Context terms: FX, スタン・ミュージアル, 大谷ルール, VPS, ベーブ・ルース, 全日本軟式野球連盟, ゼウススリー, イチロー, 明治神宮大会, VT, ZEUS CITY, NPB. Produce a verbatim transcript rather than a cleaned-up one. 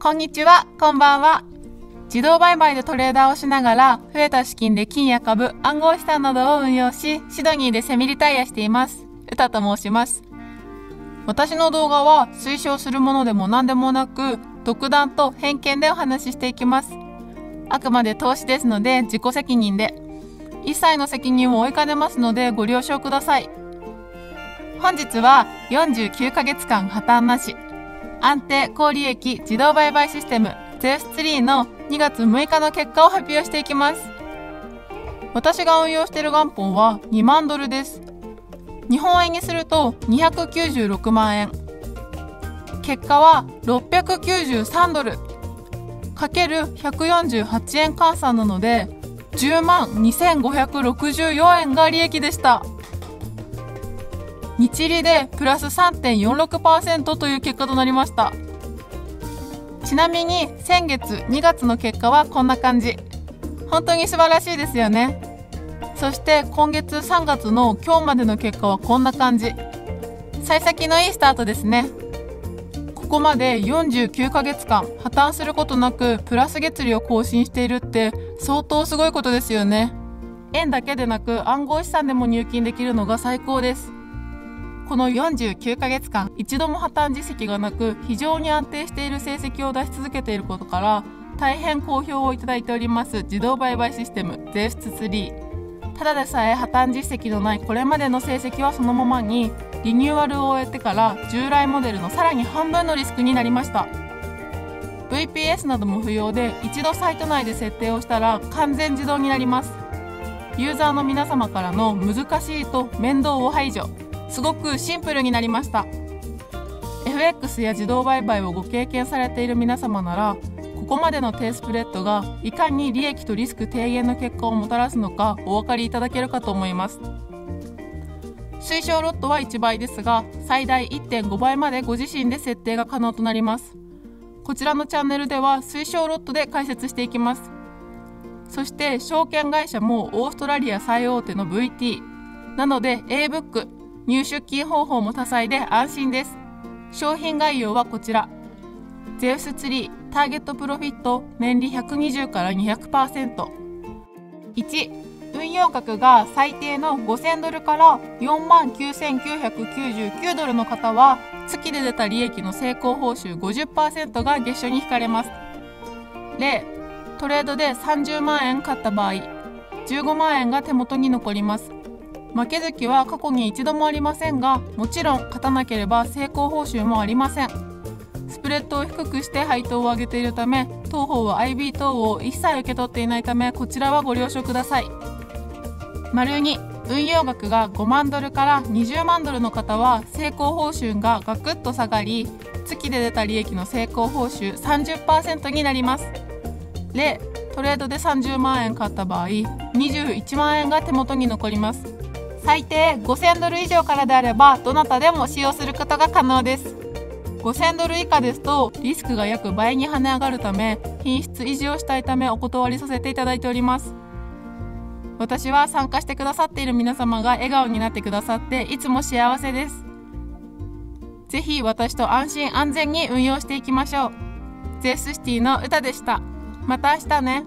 こんにちは、こんばんは。自動売買でトレーダーをしながら、増えた資金で金や株、暗号資産などを運用し、シドニーでセミリタイアしています。うたと申します。私の動画は推奨するものでも何でもなく、独断と偏見でお話ししていきます。あくまで投資ですので、自己責任で。一切の責任を負いかねますのでご了承ください。本日はよんじゅうきゅうかげつかん破綻なし安定高利益自動売買システム ゼウススリー のにがつむいかの結果を発表していきます。私が運用している元本はにまんドルです。日本円にするとにひゃくきゅうじゅうろくまんえん。結果はろっぴゃくきゅうじゅうさんドル かけるひゃくよんじゅうはちえん換算なのでじゅうまんにせんごひゃくろくじゅうよんえんが利益でした。日利でプラス さんてんよんろくパーセント という結果となりました。ちなみに先月にがつの結果はこんな感じ。本当に素晴らしいですよね。そして今月さんがつの今日までの結果はこんな感じ。幸先のいいスタートですね。ここまでよんじゅうきゅうかげつかん破綻することなくプラス月利を更新しているって相当すごいことですよね。円だけでなく暗号資産でも入金できるのが最高です。このよんじゅうきゅうかげつかん一度も破綻実績がなく非常に安定している成績を出し続けていることから大変好評をいただいております自動売買システム ゼウススリー。ただでさえ破綻実績のないこれまでの成績はそのままにリニューアルを終えてから従来モデルのさらに半分のリスクになりました。 ブイピーエス なども不要で一度サイト内で設定をしたら完全自動になります。ユーザーの皆様からの難しいと面倒を排除、すごくシンプルになりました。 エフエックス や自動売買をご経験されている皆様ならここまでの低スプレッドがいかに利益とリスク低減の結果をもたらすのかお分かりいただけるかと思います。推奨ロットはいちばいですが最大 いってんごばいまでご自身で設定が可能となります。こちらのチャンネルでは推奨ロットで解説していきます。そして証券会社もオーストラリア最大手の ブイティー なので A ブック入出金方法も多彩で安心です。商品概要はこちら ゼウス ツリーターゲットプロフィット年利 ひゃくにじゅうからにひゃくパーセント いち運用額が最低のごせんドルからよんまんきゅうせんきゅうひゃくきゅうじゅうきゅうドルの方は月で出た利益の成功報酬 ごじゅっパーセント が月初に引かれます。例トレードでさんじゅうまんえん買った場合じゅうごまんえんが手元に残ります。負け月は過去に一度もありませんがもちろん勝たなければ成功報酬もありません。スプレッドを低くして配当を上げているため当方は アイビー 等を一切受け取っていないためこちらはご了承ください。② 運用額がごまんドルからにじゅうまんドルの方は成功報酬がガクッと下がり月で出た利益の成功報酬 さんじゅっパーセント になります。例トレードでさんじゅうまんえん買った場合にじゅういちまんえんが手元に残ります。最低ごせんドル以上からであればどなたでも使用することが可能です。ごせんドル以下ですとリスクが約倍に跳ね上がるため品質維持をしたいためお断りさせていただいております。私は参加してくださっている皆様が笑顔になってくださっていつも幸せです。ぜひ私と安心安全に運用していきましょう。 ゼウスシティ のうたでした。また明日ね。